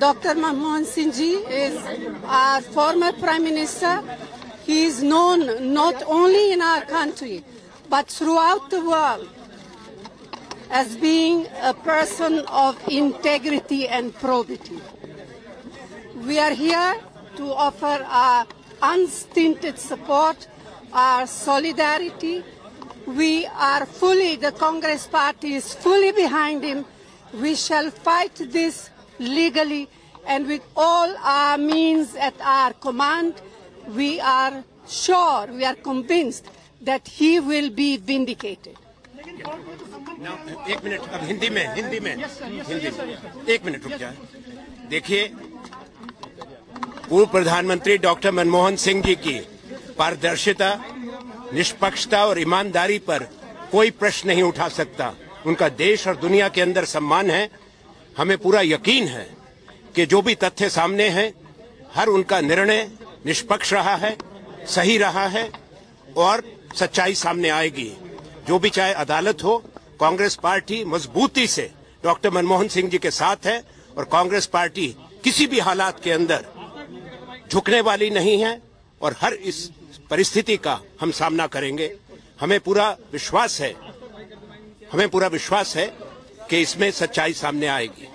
Dr. Manmohan Singh ji is our former Prime Minister. He is known not only in our country, but throughout the world as being a person of integrity and probity. We are here to offer our unstinted support, our solidarity. We are fully, the Congress party is fully behind him. We shall fight this legally and with all our means at our command. We are sure, we are convinced that he will be vindicated. Now, एक minute अब हिंदी में एक minute रुक जाए। देखिए, पूर्व प्रधानमंत्री doctor Manmohan Singh ji की पारदर्शिता, निष्पक्षता और ईमानदारी पर कोई प्रश्न नहीं उठा सकता। उनका देश और दुनिया के अंदर सम्मान है। हमें पूरा यकीन है कि जो भी तथ्य सामने हैं, हर उनका निर्णय निष्पक्ष रहा है, सही रहा है और सच्चाई सामने आएगी। जो भी चाहे अदालत हो, कांग्रेस पार्टी मजबूती से डॉक्टर मनमोहन सिंह जी के साथ है और कांग्रेस पार्टी किसी भी हालात के अंदर झुकने वाली नहीं है और हर इस परिस्थिति का हम सामना करेंगे। हमें पूरा विश्वास है कि इसमें सच्चाई सामने आएगी।